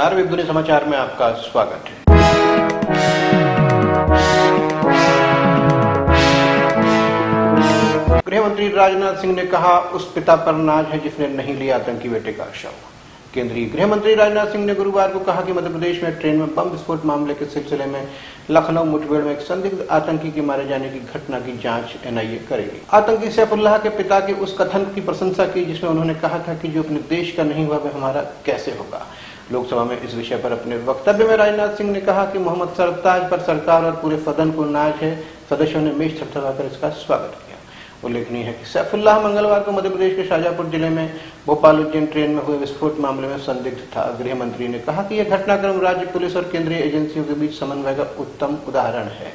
नमस्कार, वेबदुनिया समाचार में आपका स्वागत है। गृह मंत्री राजनाथ सिंह ने कहा, उस पिता पर नाज है जिसने नहीं लिया आतंकी बेटे का शव। केंद्रीय गृह मंत्री राजनाथ सिंह ने गुरुवार को कहा कि मध्यप्रदेश में ट्रेन में बम विस्फोट मामले के सिलसिले में लखनऊ मुठभेड़ में एक संदिग्ध आतंकी के मारे जाने की घटना की जांच एनआईए करेगी। आतंकी सैफुल्लाह के पिता के उस कथन की प्रशंसा की जिसमें उन्होंने कहा था कि जो अपने देश का नहीं हुआ वह हमारा कैसे होगा। लोकसभा में इस विषय पर अपने वक्तव्य में राजनाथ सिंह ने कहा कि मोहम्मद सरताज पर सरकार और पूरे सदन को नाज है। सदस्यों ने मेज थपथपाकर इसका स्वागत किया। उल्लेखनीय है कि सैफुल्लाह मंगलवार को मध्यप्रदेश के शाजापुर जिले में भोपाल-उज्जैन ट्रेन में हुए विस्फोट मामले में संदिग्ध था। गृह मंत्री ने कहा कि यह घटनाक्रम राज्य पुलिस और केंद्रीय एजेंसियों के बीच समन्वय का उत्तम उदाहरण है।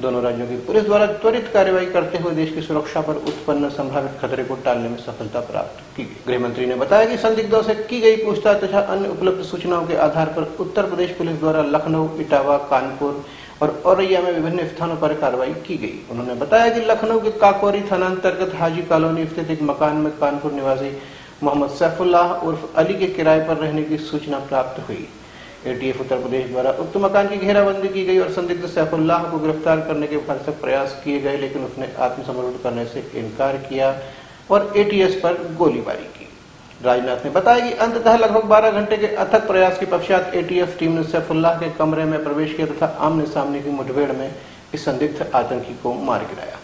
दोनों राज्यों की पुलिस द्वारा त्वरित कार्रवाई करते हुए देश की सुरक्षा पर उत्पन्न संभावित खतरे को टालने में सफलता प्राप्त की गई। गृह मंत्री ने बताया कि संदिग्धों से की गई पूछताछ तथा अन्य उपलब्ध सूचनाओं के आधार पर उत्तर प्रदेश पुलिस द्वारा लखनऊ, इटावा, कानपुर और औरैया में विभिन्न स्थानों पर कार्रवाई की गई। उन्होंने बताया कि लखनऊ के काकोरी थाना अंतर्गत हाजी कॉलोनी स्थित एक मकान में कानपुर निवासी मोहम्मद सैफुल्लाह उर्फ अली के किराए पर रहने की सूचना प्राप्त हुई। एटीएस उत्तर प्रदेश द्वारा उक्त मकान की घेराबंदी की गई और संदिग्ध सैफुल्लाह को गिरफ्तार करने के भरसक प्रयास किए गए, लेकिन उसने आत्मसमर्पण करने से इनकार किया और एटीएस पर गोलीबारी की। राजनाथ ने बताया कि अंततः लगभग 12 घंटे के अथक प्रयास के पश्चात एटीएस टीम ने सैफुल्लाह के कमरे में प्रवेश किया तथा आमने सामने की मुठभेड़ में इस संदिग्ध आतंकी को मार गिराया।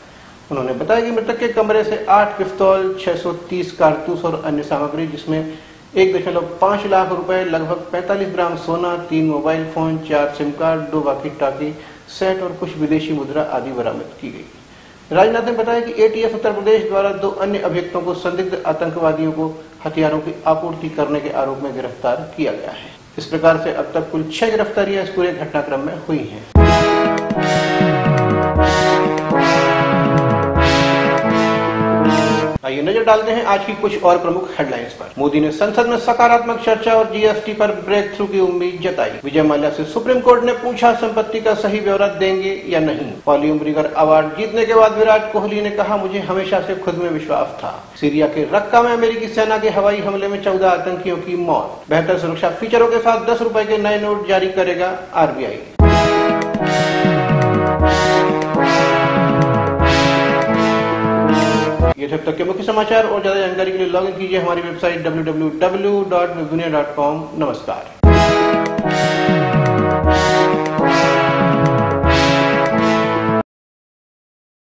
उन्होंने बताया कि मृतक के कमरे से 8 पिस्तौल, 630 कारतूस और अन्य सामग्री जिसमें 1.5 लाख रुपए, लगभग 45 ग्राम सोना, 3 mobile phone, 4 SIM card, 2 walkie talkie set और कुछ विदेशी मुद्रा आदि बरामद की गई। राजनाथ ने बताया कि एटीएस उत्तर प्रदेश द्वारा 2 अन्य अभियुक्तों को संदिग्ध आतंकवादियों को हथियारों की आपूर्ति करने के आरोप में गिरफ्तार किया गया है। इस प्रकार से अब तक कुल 6 गिरफ्तारियां इस पूरे घटनाक्रम में हुई है। आइए नजर डालते हैं आज की कुछ और प्रमुख हेडलाइंस पर। मोदी ने संसद में सकारात्मक चर्चा और जीएसटी पर ब्रेक थ्रू की उम्मीद जताई। विजय माल्या से सुप्रीम कोर्ट ने पूछा, संपत्ति का सही ब्यौरा देंगे या नहीं। पॉली उम्रीगर अवार्ड जीतने के बाद विराट कोहली ने कहा, मुझे हमेशा से खुद में विश्वास था। सीरिया के रक्का में अमेरिकी सेना के हवाई हमले में 14 आतंकियों की मौत। बेहतर सुरक्षा फीचरों के साथ 10 रुपए के नए नोट जारी करेगा आरबीआई। ये तब तक के मुख्य समाचार और ज्यादा जानकारी के लिए लॉग इन कीजिए हमारी वेबसाइट www.webdunia.com। नमस्कार।